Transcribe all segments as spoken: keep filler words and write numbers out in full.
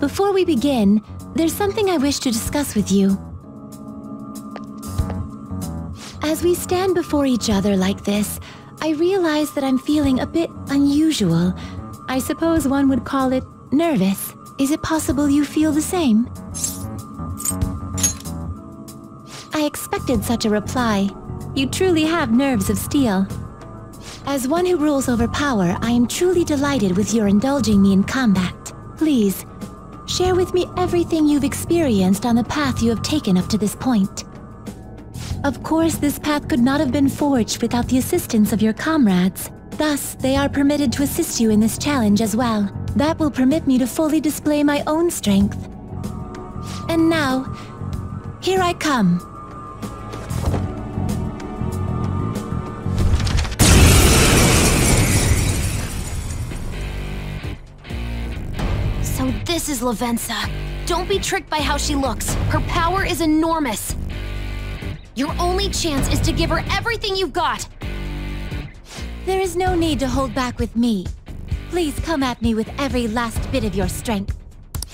Before we begin, there's something I wish to discuss with you. As we stand before each other like this, I realize that I'm feeling a bit unusual. I suppose one would call it nervous. Is it possible you feel the same? I expected such a reply. You truly have nerves of steel. As one who rules over power, I am truly delighted with your indulging me in combat. Please, share with me everything you've experienced on the path you have taken up to this point. Of course, this path could not have been forged without the assistance of your comrades. Thus, they are permitted to assist you in this challenge as well. That will permit me to fully display my own strength. And now, here I come. So this is Lavenza. Don't be tricked by how she looks. Her power is enormous. Your only chance is to give her everything you've got. There is no need to hold back with me. Please come at me with every last bit of your strength.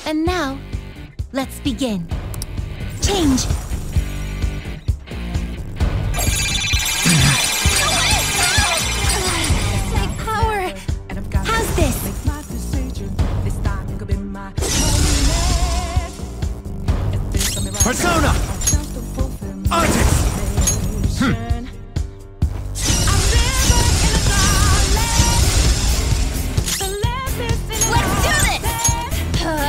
And now, let's begin. Change! My power! How's this? Persona! Artist! Hm. Let's do this! Huh?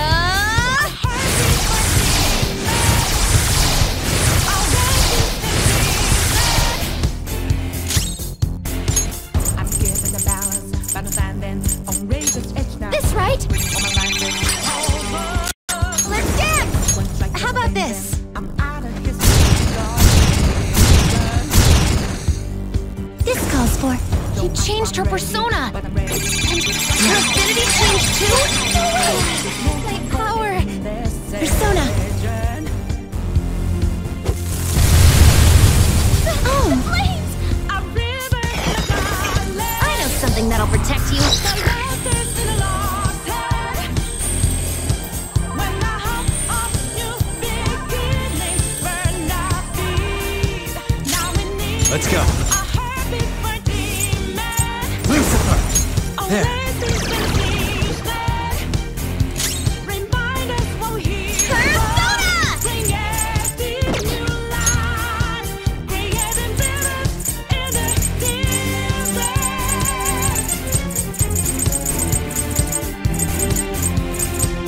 This right? Let's dance! How about this? For. She changed her persona! Her affinity changed too? No way! My power! Persona! Oh! I know something that'll protect you! Let's go! There.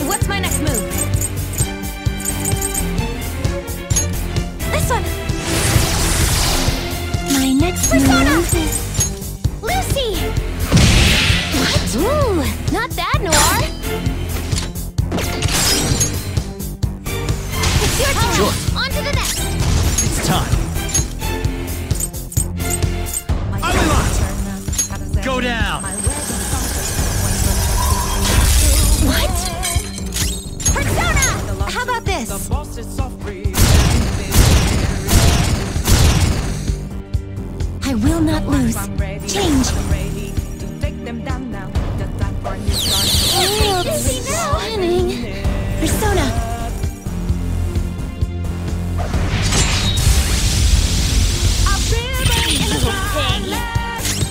What's my next move? This one. My next Persona. Move is Lucy. Ooh, not bad, Noir! It's your turn! Sure. On to the next! It's time! I'm in line! Go down! What? Persona! How about this? I will not lose. Change! Them down now. Oh, this is stunning. Persona.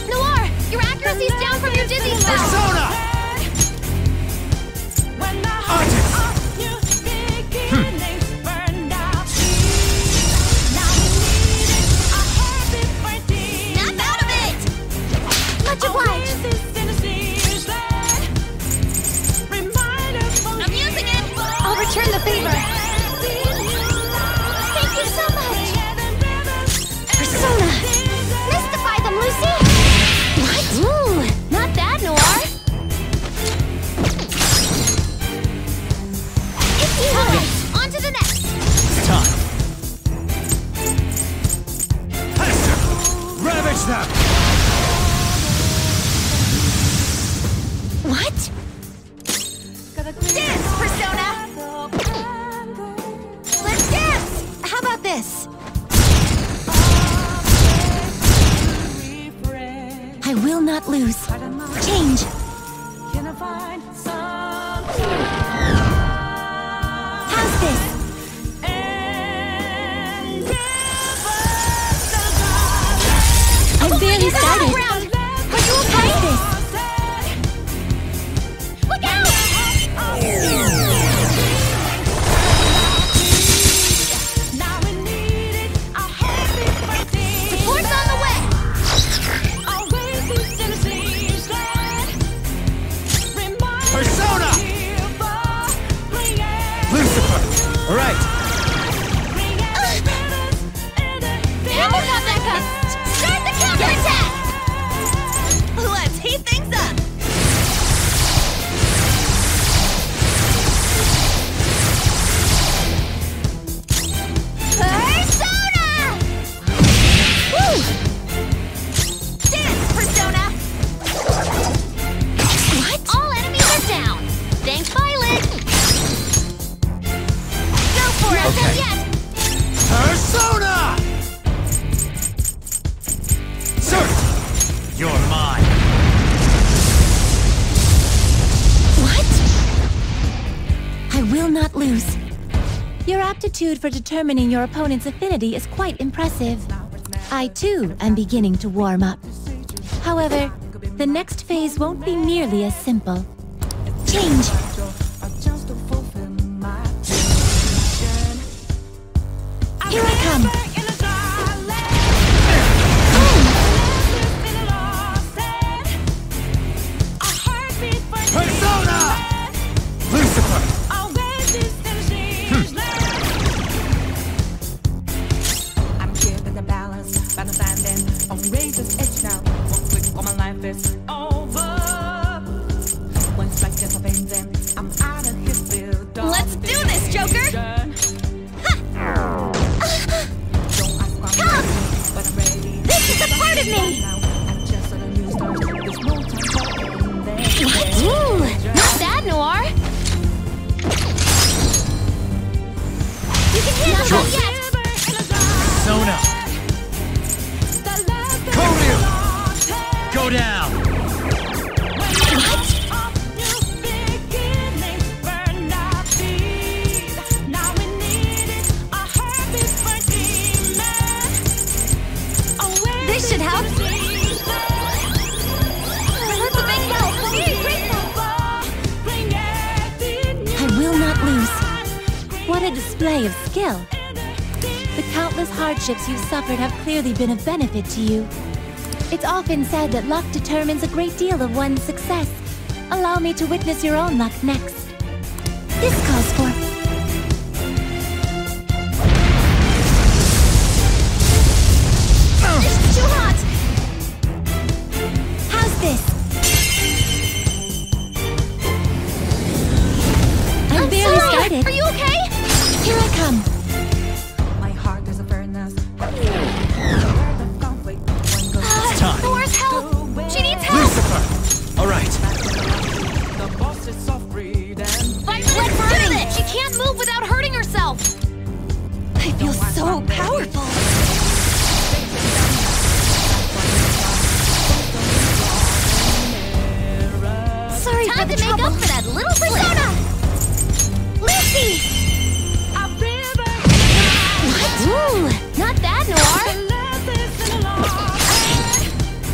Noir, your accuracy's down from your dizzy spell. Persona. Artist. Hmm. Snap out of it. What? Dance, Persona! Let's dance! How about this? I will not lose. Change! How's this? I'm barely started. Are you okay? How's this? Look out! All right. Hammer got that cup. Start the counterattack. Let's heat things up. Persona. Woo! Dance, Persona. What? All enemies are down. Thanks, Violet. Okay. Persona! Search! You're mine! What? I will not lose. Your aptitude for determining your opponent's affinity is quite impressive. I, too, am beginning to warm up. However, the next phase won't be nearly as simple. Change! Here I come! Persona! Lucifer! I'm here with the balance, by the time then, I'll raise this edge now. One quick, all my life is over. Once I get up in them, I'm out of his field. Let's do this, Joker! This is a part of me! What? Ooh, not bad, Noir! You can handle sure. Them yet! Persona! Koryu! Go down! Should help. That's a big help. I will not lose. What a display of skill. The countless hardships you've suffered have clearly been of benefit to you. It's often said that luck determines a great deal of one's success. Allow me to witness your own luck next. This calls for... Are you okay? Here I come. My heart is a furnace. It's time. Noir's help. She needs help. Lucifer. All right. The boss is soft breed and let's do it. She can't move without hurting herself. I feel so powerful. Sorry for the trouble. Time to make up for that little Persona. Lizzie! What? Ooh, not bad, Noir!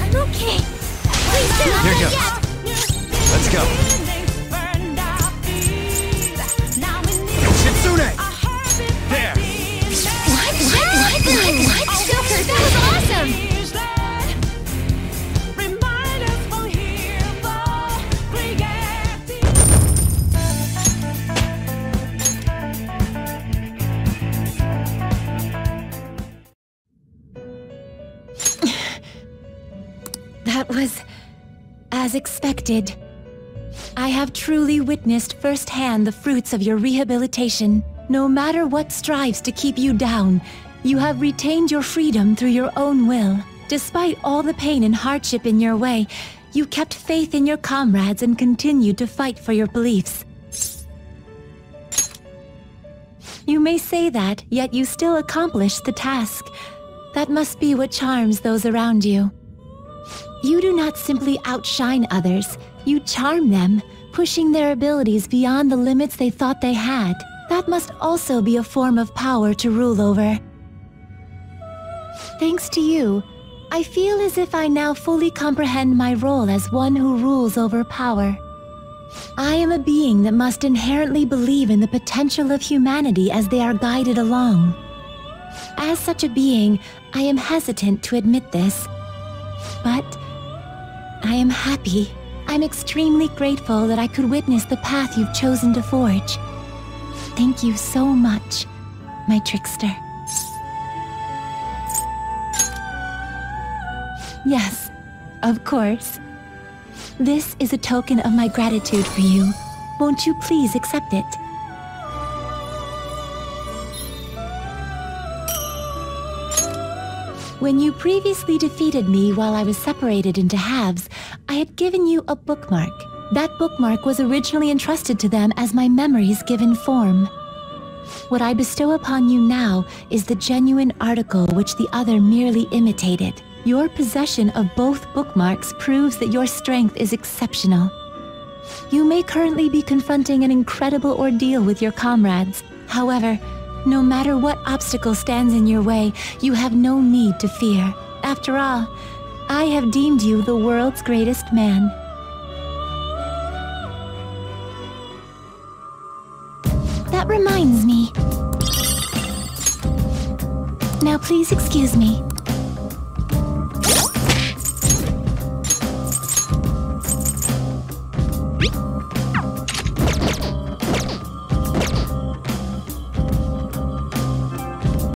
I'm okay. Please do not go yet! Let's go. Yoshitsune! There! What? What? What? What? What? Joker, that was awesome! That was... as expected. I have truly witnessed firsthand the fruits of your rehabilitation. No matter what strives to keep you down, you have retained your freedom through your own will. Despite all the pain and hardship in your way, You kept faith in your comrades and continued to fight for your beliefs. You may say that, yet you still accomplished the task. That must be what charms those around you. You do not simply outshine others. You charm them, pushing their abilities beyond the limits they thought they had. That must also be a form of power to rule over. Thanks to you, I feel as if I now fully comprehend my role as one who rules over power. I am a being that must inherently believe in the potential of humanity as they are guided along. As such a being, I am hesitant to admit this. But I am happy. I'm extremely grateful that I could witness the path you've chosen to forge. Thank you so much, my trickster. Yes, of course. This is a token of my gratitude for you. Won't you please accept it? When you previously defeated me while I was separated into halves, I had given you a bookmark. That bookmark was originally entrusted to them as my memories given form. What I bestow upon you now is the genuine article which the other merely imitated. Your possession of both bookmarks proves that your strength is exceptional. You may currently be confronting an incredible ordeal with your comrades. However, no matter what obstacle stands in your way, you have no need to fear. After all, I have deemed you the world's greatest man. That reminds me. Now please excuse me.